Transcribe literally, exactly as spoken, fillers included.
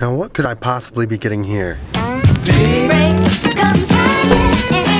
Now what could I possibly be getting here? Rain comes